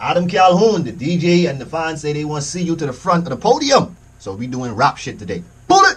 Adam Calhoun, the DJ, and the fans say they want to see you to the front of the podium. So we doing rap shit today. Pull it!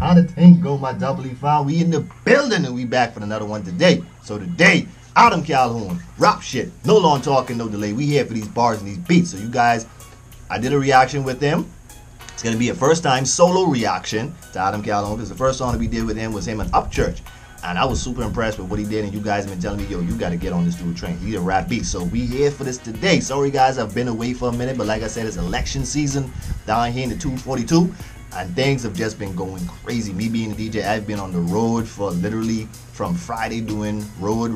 How the thing go, my double E5? We in the building and we back for another one today. So today, Adam Calhoun, rap shit. No long talking, no delay. We here for these bars and these beats. So you guys, I did a reaction with them. It's going to be a first time solo reaction to Adam Calhoun because the first song that we did with him was him in Upchurch. And I was super impressed with what he did, and you guys have been telling me, yo, you got to get on this dude train. He's a rap beat. So we here for this today. Sorry guys, I've been away for a minute, but like I said, it's election season down here in the 242, and things have just been going crazy. Me being a DJ, I've been on the road for literally from Friday doing road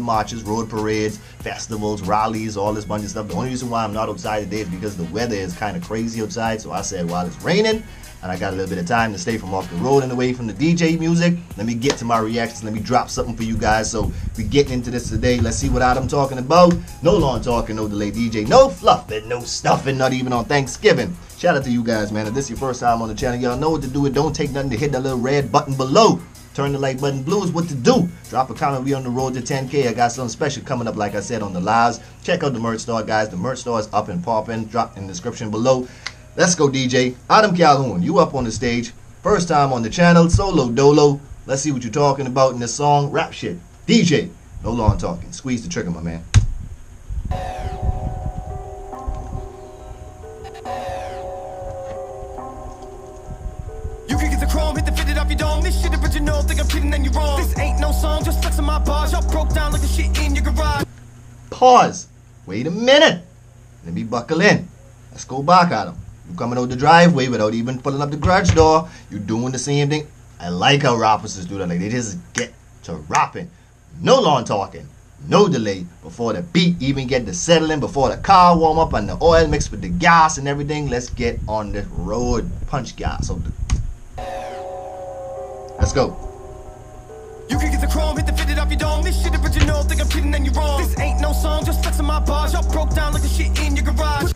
marches, road parades, festivals, rallies, all this bunch of stuff. The only reason why I'm not outside today is because the weather is kind of crazy outside. So I said, while it's raining and I got a little bit of time to stay from off the road and away from the DJ music, let me get to my reactions. Let me drop something for you guys. So we're getting into this today. Let's see what Adam talking about. No long talking, no delay DJ, no fluffing, no stuffing, not even on Thanksgiving. Shout out to you guys, man. If this is your first time on the channel, y'all know what to do. It don't take nothing to hit that little red button below. Turn the like button. Blue is what to do. Drop a comment. We on the road to 10K. I got something special coming up, like I said, on the lives. Check out the merch store, guys. The merch store is up and popping. Drop in the description below. Let's go, DJ. Adam Calhoun, you up on the stage. First time on the channel. Solo dolo. Let's see what you're talking about in this song. Rap shit. DJ, no long talking. Squeeze the trigger, my man. Pause. Wait a minute. Let me buckle in. Let's go back at him. You coming out the driveway without even pulling up the garage door. You doing the same thing. I like how rappers do that. Like, they just get to rapping. No long talking. No delay before the beat even get to settling, before the car warm up and the oil mixed with the gas and everything. Let's get on this road. Punch gas. Let's go. You can get the chrome, hit the fitted up your dome. This shit original, think I'm kidding and you're wrong. This ain't no song, just flexing my bars. Y'all broke down like the shit in your garage.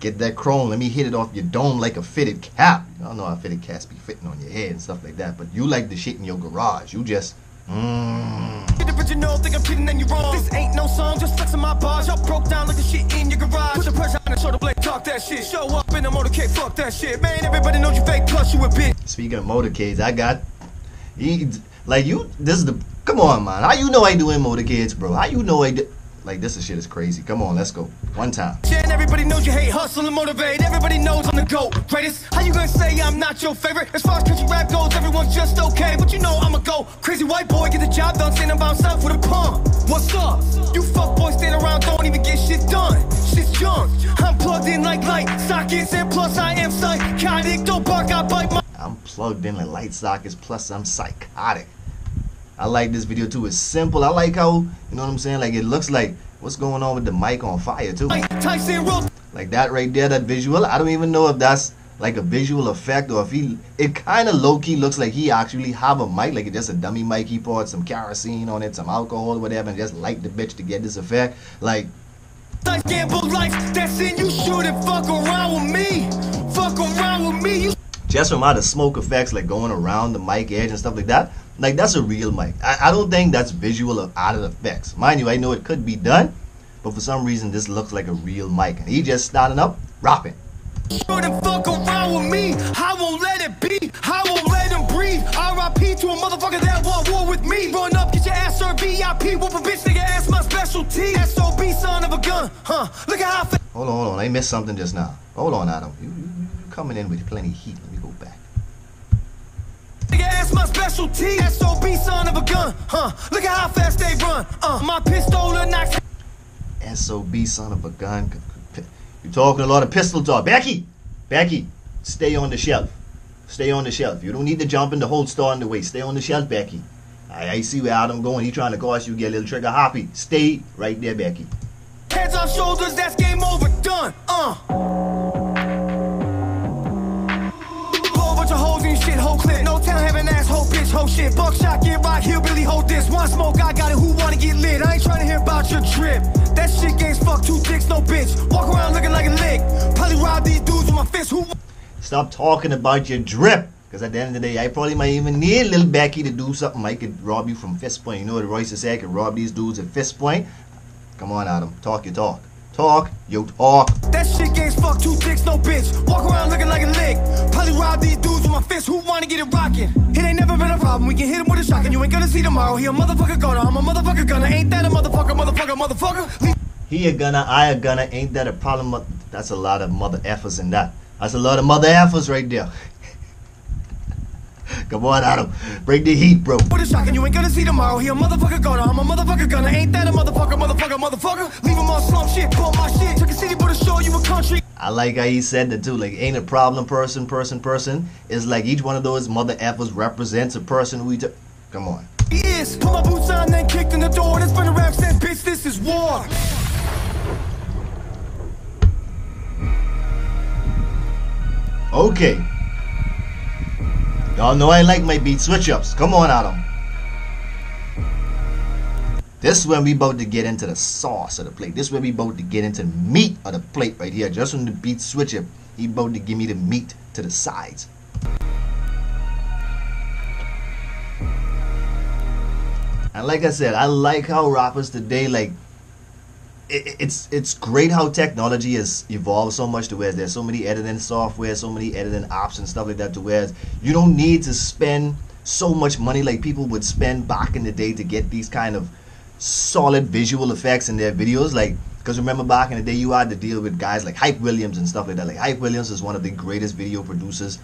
Get that chrome, let me hit it off your dome like a fitted cap. I don't know how fitted caps be fitting on your head and stuff like that, but you like the shit in your garage. You just, Shit original, think I'm kidding and you're wrong. This ain't no song, just flexing my bars. Y'all broke down like the shit in your garage. Put the pressure on the shoulder blade, talk that shit. Show up in the motorcade, fuck that shit. Man, everybody knows you fake, plus you a bitch. Speaking of motorcades, I got... come on, man. How you know I doing motorcades, bro? How you know I do? Like, this shit is crazy. Come on, let's go. One time. And everybody knows you hate hustle and motivate. Everybody knows I'm the GOAT. Greatest. How you gonna say I'm not your favorite? As far as country rap goes, everyone's just okay. But you know I'ma go. Crazy white boy, get the job done. Standing by himself with a pump. What's up? You fuck boys stand around, don't even get shit done. Shit's junk. I'm plugged in like light sockets. And plus I am psychotic. Don't bark, I bite my... I'm plugged in like light sockets. Plus I'm psychotic. I like this video too. It's simple. I like how, you know what I'm saying? Like, it looks like what's going on with the mic on fire too. Like that right there, that visual. I don't even know if that's like a visual effect or if he, it kind of low-key looks like he actually have a mic, like it's just a dummy mic. He poured some kerosene on it, some alcohol or whatever, and just light the bitch to get this effect. Like, I gamble life, that's it. You shouldn't fuck around with me. Fuck around with me. Just from out of smoke effects, like going around the mic edge and stuff like that. Like, that's a real mic. I don't think that's visual or out of effects. Mind you, I know it could be done, but for some reason, this looks like a real mic. And he just starting up, rapping. Sure to fuck around with me. I won't let it be. I won't let him breathe. R.I.P. to a motherfucker that want war with me. Run up, get your ass served. VIP. Whoop a bitch, nigga, ass my specialty. S.O.B. son of a gun. Huh? Look at how... Hold on. I missed something just now. Hold on, Adam. You coming in with plenty of heat. Let me go back. My specialty, SOB son of a gun, huh? Look at how fast they run, my pistol knocks. SOB son of a gun. You're talking a lot of pistol talk. Becky, stay on the shelf. Stay on the shelf. You don't need to jump in the whole star in the way. Stay on the shelf, Becky. I see where Adam going. He trying to cause you get a little trigger happy. Stay right there, Becky. Heads off shoulders, that's game over, done, Shit, whole clip, no town having ass, whole bitch, whole shit. Buckshot, get rock, hillbilly, hold this. One smoke, I got it, who wanna get lit? I ain't tryna hear about your trip. That shit game's fuck, two dicks, no bitch. Walk around looking like a lick. Probably rob these dudes with my fist, who... Stop talking about your drip. Because at the end of the day, I probably might even need Lil Becky to do something. I could rob you from fist point. You know what Royce said? I could rob these dudes at fist point. Come on, Adam. Talk your talk. Talk your talk. That shit game's fuck two dicks, no bitch. Walk around looking like a lick. Probably rob these dudes with my fist. Who wanna get it rockin'? It ain't never been a problem. We can hit him with a shotgun. You ain't gonna see tomorrow. He a motherfucker gunner. I'm a motherfucker gunner. Ain't that a motherfucker, motherfucker, motherfucker? He a gunner, I a gunner. Ain't that a problem? That's a lot of mother effers in that. That's a lot of mother effers right there. Come on, Adam. Break the heat, bro. What a shocking, you ain't gonna see tomorrow. He a motherfucker gunner. I'm a motherfucker gunner. Ain't that a motherfucker, motherfucker, motherfucker? Leave him on slump shit, pull my shit. Took a city, but a show you a country. I like how he said that too. Like, ain't a problem, person. It's like each one of those mother effers represents a person who he took. Come on. He is. Put my boots on, then kicked in the door. That's been a rap since, bitch, this is war. Okay. Y'all know I like my beat switch-ups. Come on, Adam. This is when we about to get into the sauce of the plate. This is when we about to get into the meat of the plate right here. Just when the beat switch-up, he about to give me the meat to the sides. And like I said, I like how rappers today, like, it's great how technology has evolved so much to where there's so many editing software, so many editing apps and stuff like that to where you don't need to spend so much money like people would spend back in the day to get these kind of solid visual effects in their videos. Like, because remember back in the day you had to deal with guys like Hype Williams and stuff like that. Like, Hype Williams is one of the greatest video producers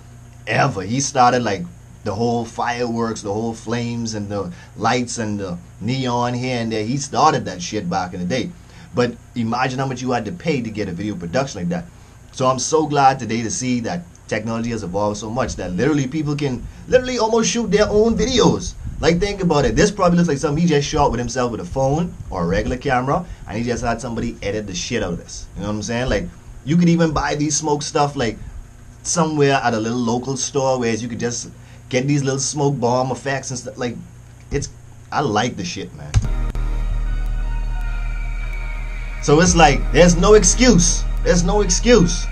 ever. He started like the whole fireworks, the whole flames and the lights and the neon here and there. He started that shit back in the day. But imagine how much you had to pay to get a video production like that. So I'm so glad today to see that technology has evolved so much that literally people can literally almost shoot their own videos. Like, think about it. This probably looks like something he just shot with himself with a phone or a regular camera, and he just had somebody edit the shit out of this. You know what I'm saying? Like, you could even buy these smoke stuff like somewhere at a little local store, whereas you could just get these little smoke bomb effects and stuff. Like, it's, I like the shit, man. So it's like, there's no excuse. There's no excuse.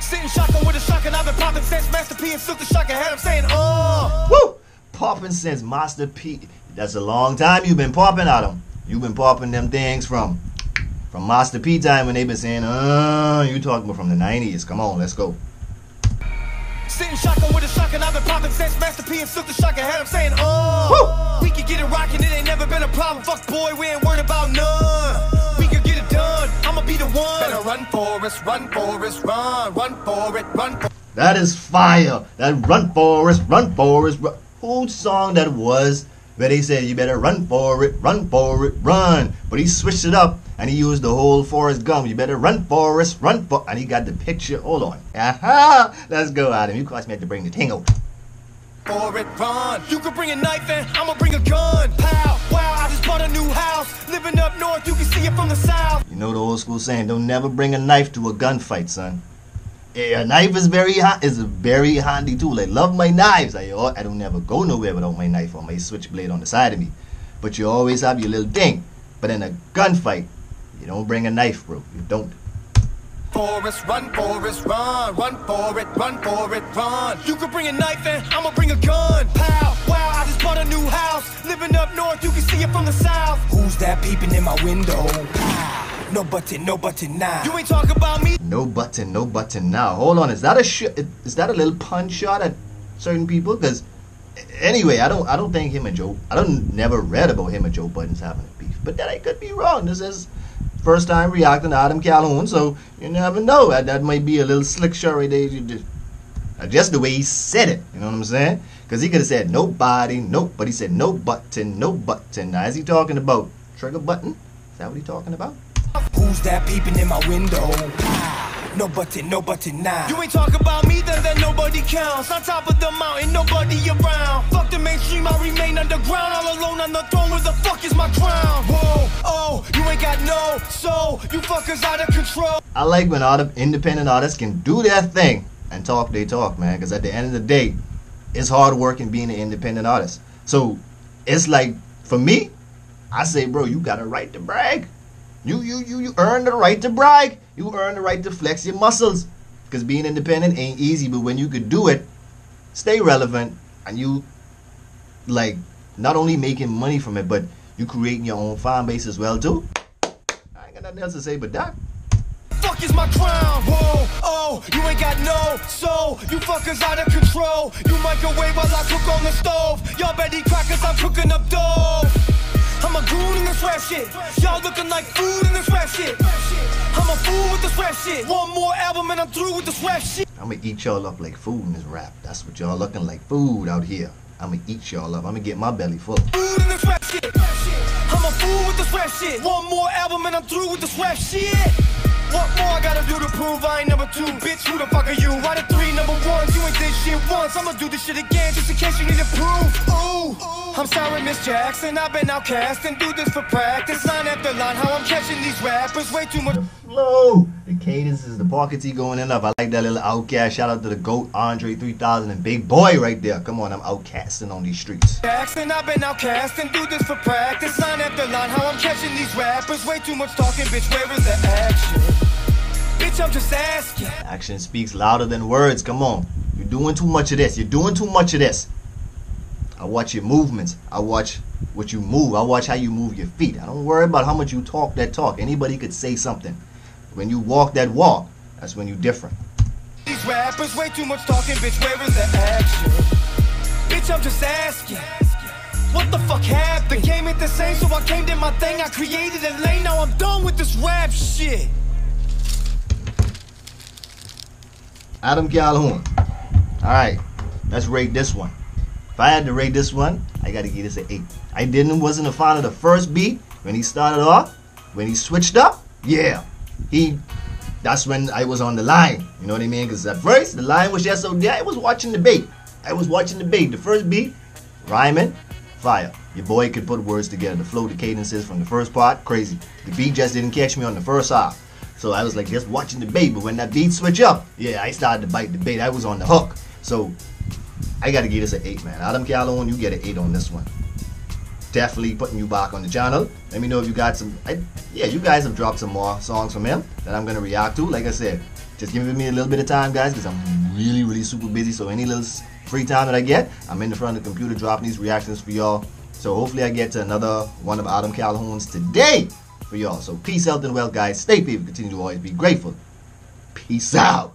Sitting shotgun with a shotgun, I've been popping since Master P and Silk the Shotgun. Had him saying, oh. Woo! Popping since Master P. That's a long time you've been popping at them. You've been popping them things from Master P time when they've been saying, you talking about from the 90s. Come on, let's go. Sitting shotgun with a shotgun, I've been popping since Master P and Silk the Shotgun. Had him saying, oh. Woo! We could get it rocking, it ain't never been a problem. Fuck boy, we ain't worried about none. Be the one. Better run for us, run for us, run, run for it, run for. That is fire. That run for us, run for us. Whose song that was where they said you better run for it, run. But he switched it up and he used the whole Forrest Gump. You better run for us, run for. And he got the picture. Hold on. Aha! Let's go, Adam. You cost me to bring the tingle. For it, run. You can bring a knife and I'ma bring a gun. Pow, wow, I just bought a new house. Living up north, you can see it from the south. You know the old school saying, don't never bring a knife to a gunfight, son. Yeah, a knife is very handy tool. I love my knives. I don't never go nowhere without my knife or my switchblade on the side of me. But you always have your little thing. But in a gunfight, you don't bring a knife, bro. You don't. For us, run, run for it, run. You can bring a knife and I'ma bring a gun. Pow, wow, I just bought a new house. Living up north, you can see it from the south. Who's that peeping in my window? Pow. No button now. You ain't talking about me. No button now. Hold on, is that a little pun shot at certain people? Because anyway, I don't think him and Joe, I don't never read about him and Joe Budden's having a beef, but that I could be wrong. This is first time reacting to Adam Calhoun, so you never know. That might be a little slick shot right there. Just the way he said it, you know what I'm saying? Because he could have said nobody, nope, but he said no button, no button. Now, is he talking about trigger button? Is that what he's talking about? Who's that peeping in my window? No button now. You ain't talking about me, then nobody counts. On top of the mountain, nobody around. Fuck the mainstream, I remain underground. All alone on the throne, where the fuck is my crown? Whoa, oh, you ain't got no soul. You fuckers out of control. I like when independent artists can do their thing and talk they talk, man. Because at the end of the day, it's hard work in being an independent artist. So, it's like, for me, I say, bro, you got a right to brag. You earn the right to brag. You earn the right to flex your muscles. Because being independent ain't easy, but when you could do it, stay relevant, and you like not only making money from it, but you creating your own fan base as well too. I ain't got nothing else to say but that. Fuck is my crown, whoa, oh, you ain't got no soul, you fuckers out of control, you microwave while I cook on the stove, y'all better eat crackers, I'm cooking up dough, I'm a goon in this rap shit, y'all looking like food in this rap shit, I'm a fool with this rap shit, one more album and I'm through with this rap shit. I'ma eat y'all up like food in this rap, that's what y'all looking like, food out here, I'ma eat y'all up, I'ma get my belly full. Food in this rap shit, I'm a fool with this rap shit, one more album and I'm through with this rap shit. What more I gotta do to prove I ain't number two? Bitch, who the fuck are you? Why the three number ones? You ain't did shit once. I'ma do this shit again just in case you need to prove. Ooh, I'm sorry, Miss Jackson. I've been outcast and do this for practice. Line after line, how I'm catching these rappers. Way too much. The flow, the cadence is the pockets he going in up. I like that little outcast. Shout out to the GOAT, Andre 3000 and Big Boy right there. Come on, I'm outcasting on these streets. Jackson, I've been outcast and do this for practice. Line after line, how I'm catching these rappers. Way too much talking, bitch. Where is the action? Bitch, I'm just asking. Action speaks louder than words. Come on. You're doing too much of this. You're doing too much of this. I watch your movements. I watch what you move. I watch how you move your feet. I don't worry about how much you talk that talk. Anybody could say something. When you walk that walk, that's when you're different. These rappers, way too much talking, bitch. Where is the action? Bitch, I'm just asking. What the fuck happened? The game ain't the same, so I came to my thing. I created a lane. Now I'm done with this rap shit. Adam Calhoun. Alright, let's rate this one. If I had to rate this one, I gotta give this an 8. I wasn't a fan of the first beat when he started off. When he switched up, yeah. That's when I was on the line. You know what I mean? Because at first the line was just so yeah, I was watching the bait. The first beat, rhyming, fire. Your boy could put words together. The flow, the cadences from the first part, crazy. The beat just didn't catch me on the first half. So I was like just watching the bait, but when that beat switch up, yeah, I started to bite the bait. I was on the hook. So I gotta give this an 8, man. Adam Calhoun, you get an 8 on this one. Definitely putting you back on the channel. Let me know if you got some, yeah, you guys have dropped some more songs from him that I'm gonna react to. Like I said, just give me a little bit of time, guys, because I'm really, really super busy. So any little free time that I get, I'm in the front of the computer dropping these reactions for y'all. So hopefully I get to another one of Adam Calhoun's today. For y'all. So peace, health, and wealth, guys. Stay safe. Continue to always be grateful. Peace out.